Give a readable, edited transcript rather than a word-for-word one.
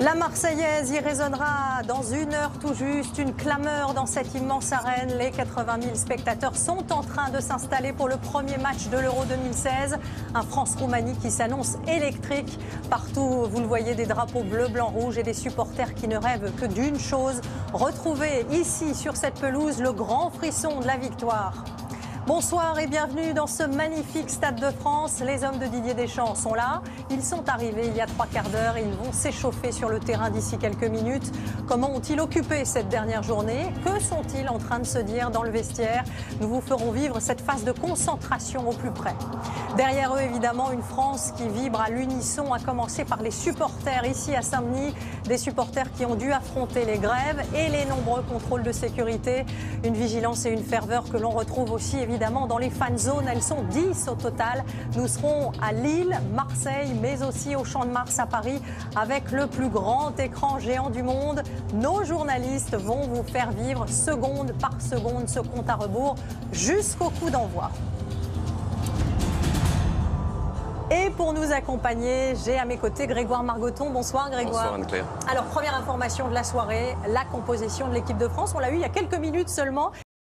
La Marseillaise y résonnera dans une heure tout juste, une clameur dans cette immense arène. Les 80 000 spectateurs sont en train de s'installer pour le premier match de l'Euro 2016. Un France-Roumanie qui s'annonce électrique. Partout, vous le voyez, des drapeaux bleu, blanc, rouge et des supporters qui ne rêvent que d'une chose, retrouver ici sur cette pelouse le grand frisson de la victoire. Bonsoir et bienvenue dans ce magnifique Stade de France. Les hommes de Didier Deschamps sont là. Ils sont arrivés il y a 3 quarts d'heure et ils vont s'échauffer sur le terrain d'ici quelques minutes. Comment ont-ils occupé cette dernière journée? Que sont-ils en train de se dire dans le vestiaire? Nous vous ferons vivre cette phase de concentration au plus près. Derrière eux, évidemment, une France qui vibre à l'unisson, à commencer par les supporters ici à Saint-Denis. Des supporters qui ont dû affronter les grèves et les nombreux contrôles de sécurité. Une vigilance et une ferveur que l'on retrouve aussi, évidemment, dans les fan zones. Elles sont 10 au total. Nous serons à Lille, Marseille, mais aussi au Champ de Mars à Paris, avec le plus grand écran géant du monde. Nos journalistes vont vous faire vivre seconde par seconde ce compte à rebours jusqu'au coup d'envoi. Et pour nous accompagner, j'ai à mes côtés Grégoire Margoton. Bonsoir Grégoire. Bonsoir Anne-Claire. Alors, première information de la soirée, la composition de l'équipe de France. On l'a eu il y a quelques minutes seulement.